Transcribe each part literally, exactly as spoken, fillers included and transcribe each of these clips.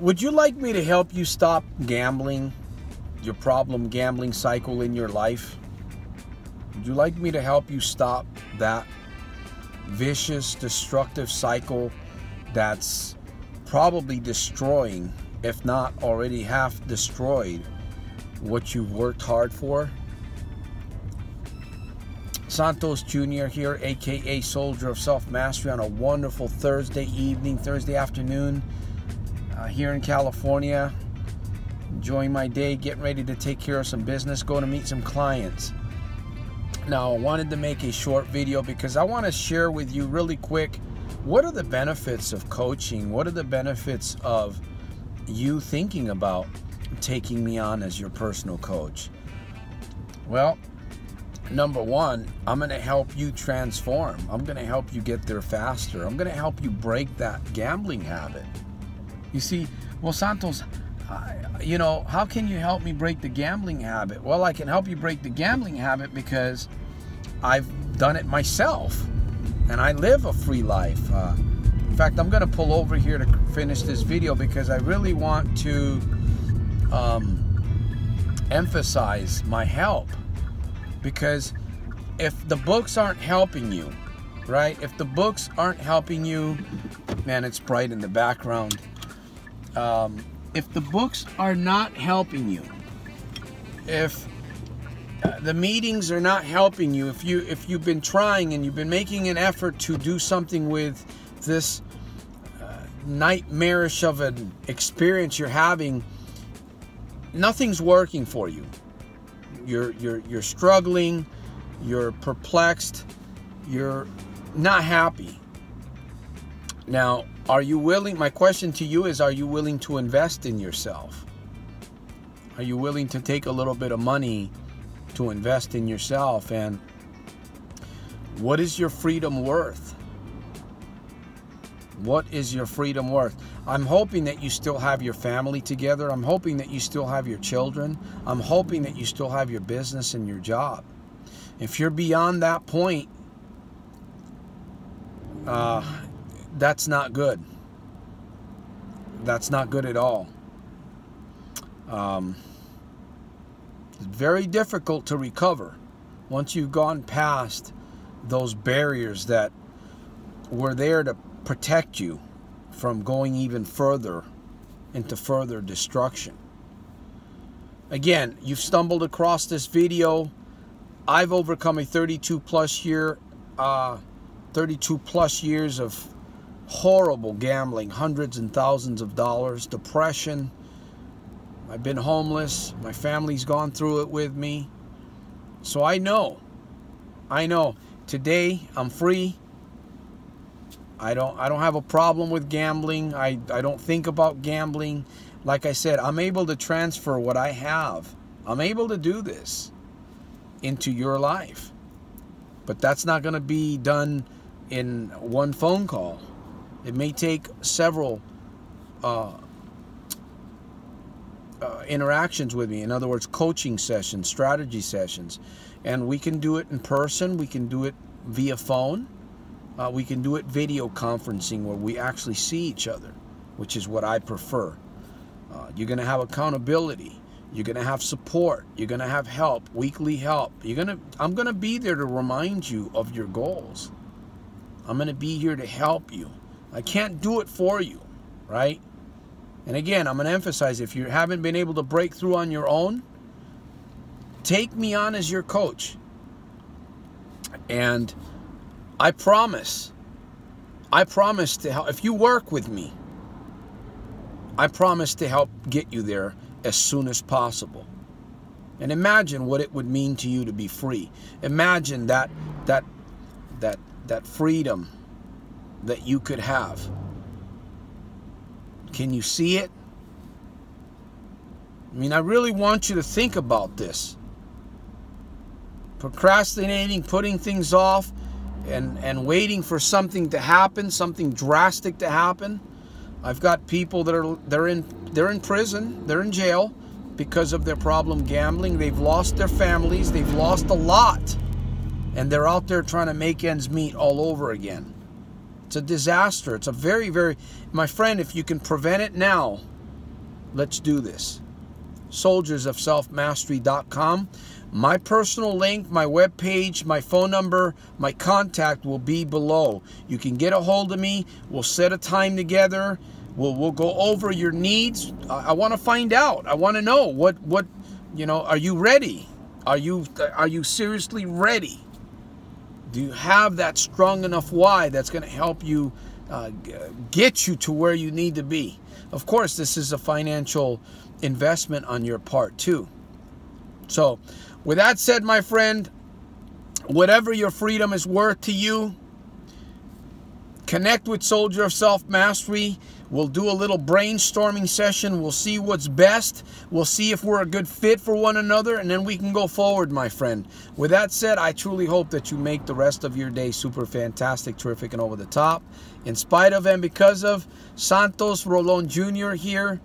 Would you like me to help you stop gambling, your problem gambling cycle in your life? Would you like me to help you stop that vicious, destructive cycle that's probably destroying, if not already half destroyed, what you've worked hard for? Santos Junior here, aka Soldier of Self Mastery, on a wonderful Thursday evening, Thursday afternoon, uh, here in California, enjoying my day, getting ready to take care of some business, going to meet some clients. Now, I wanted to make a short video because I want to share with you really quick, what are the benefits of coaching? What are the benefits of you thinking about taking me on as your personal coach? Well, number one, I'm going to help you transform. I'm going to help you get there faster. I'm going to help you break that gambling habit. You see, well, Santos, I, you know, how can you help me break the gambling habit? Well, I can help you break the gambling habit because I've done it myself. And I live a free life. Uh, in fact, I'm going to pull over here to finish this video because I really want to um, emphasize my help. Because if the books aren't helping you, right? If the books aren't helping you, man, it's bright in the background. Um, if the books are not helping you, if the meetings are not helping you, if you if you've been trying and you've been making an effort to do something with this uh, nightmarish of an experience you're having, nothing's working for you. You're you're you're struggling, you're perplexed, you're not happy. Now, are you willing? My question to you is: are you willing to invest in yourself? Are you willing to take a little bit of money to invest in yourself? And what is your freedom worth? What is your freedom worth? I'm hoping that you still have your family together. I'm hoping that you still have your children. I'm hoping that you still have your business and your job. If you're beyond that point, uh, that's not good. That's not good at all. Um, It's very difficult to recover once you've gone past those barriers that were there to protect you from going even further into further destruction. Again, you've stumbled across this video. I've overcome a thirty-two plus year, uh, thirty-two plus years of horrible gambling, hundreds and thousands of dollars, depression. I've been homeless. My family's gone through it with me. So I know. I know. Today, I'm free. I don't, I don't have a problem with gambling. I, I don't think about gambling. Like I said, I'm able to transfer what I have. I'm able to do this into your life. But that's not going to be done in one phone call. It may take several uh, Uh, interactions with me. In other words, coaching sessions, strategy sessions. And we can do it in person. We can do it via phone. Uh, we can do it video conferencing where we actually see each other, which is what I prefer. Uh, you're going to have accountability. You're going to have support. You're going to have help, weekly help. You're going to, I'm going to be there to remind you of your goals. I'm going to be here to help you. I can't do it for you, right? And again, I'm going to emphasize, if you haven't been able to break through on your own, take me on as your coach. And I promise, I promise to help. If you work with me, I promise to help get you there as soon as possible. And imagine what it would mean to you to be free. Imagine that, that, that, that freedom that you could have. Can you see it? I mean, I really want you to think about this. Procrastinating, putting things off, and, and waiting for something to happen, something drastic to happen. I've got people that are they're in they're in prison, they're in jail because of their problem gambling. They've lost their families, they've lost a lot, and they're out there trying to make ends meet all over again. It's a disaster. It's a very, very, my friend, if you can prevent it now, Let's do this. soldiers of self mastery dot com. My personal link, my webpage, my phone number, my contact will be below. You can get a hold of me. We'll set a time together. We'll, we'll go over your needs. I, I want to find out. I want to know what, what, you know, are you ready? Are you, are you seriously ready? Do you have that strong enough why that's going to help you uh, get you to where you need to be? Of course, this is a financial investment on your part too. So with that said, my friend, whatever your freedom is worth to you, connect with Soldier of Self Mastery. We'll do a little brainstorming session. We'll see what's best. We'll see if we're a good fit for one another, and then we can go forward, my friend. With that said, I truly hope that you make the rest of your day super fantastic, terrific, and over the top. In spite of and because of, Santos Rolon Junior here,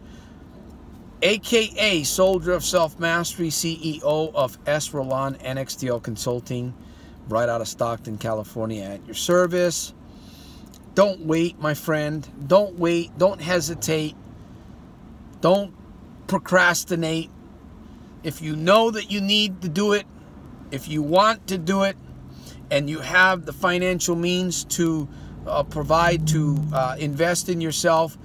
a k a. Soldier of Self-Mastery, C E O of S. Rolon N X T L Consulting, right out of Stockton, California, at your service. Don't wait, my friend. Don't wait. Don't hesitate. Don't procrastinate. If you know that you need to do it, if you want to do it, and you have the financial means to uh, provide, to uh, invest in yourself,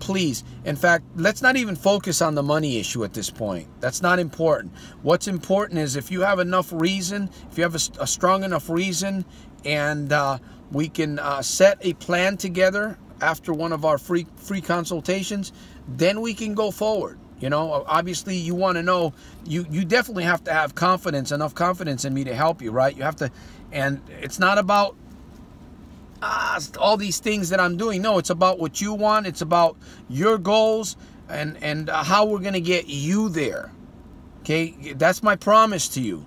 please. In fact, let's not even focus on the money issue at this point. That's not important. What's important is if you have enough reason, if you have a, a strong enough reason, and uh, we can uh, set a plan together after one of our free free consultations, then we can go forward. You know, obviously you want to know, you, you definitely have to have confidence, enough confidence in me to help you, right? You have to, and it's not about Ah, all these things that I'm doing. No, it's about what you want. It's about your goals and, and how we're going to get you there. Okay? That's my promise to you.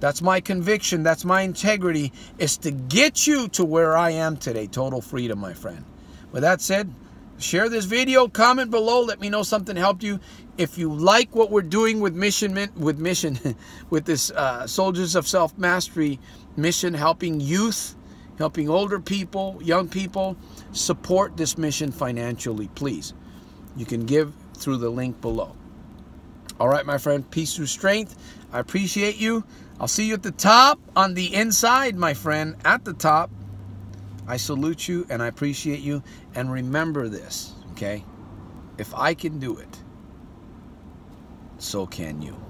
That's my conviction. That's my integrity, is to get you to where I am today. Total freedom, my friend. With that said, share this video. Comment below. Let me know something helped you. If you like what we're doing with mission, with mission, with this uh, Soldiers of Self-Mastery mission, helping youth, helping older people, young people, support this mission financially, please. You can give through the link below. All right, my friend, peace through strength. I appreciate you. I'll see you at the top, on the inside, my friend, at the top. I salute you and I appreciate you. And remember this, okay? If I can do it, so can you.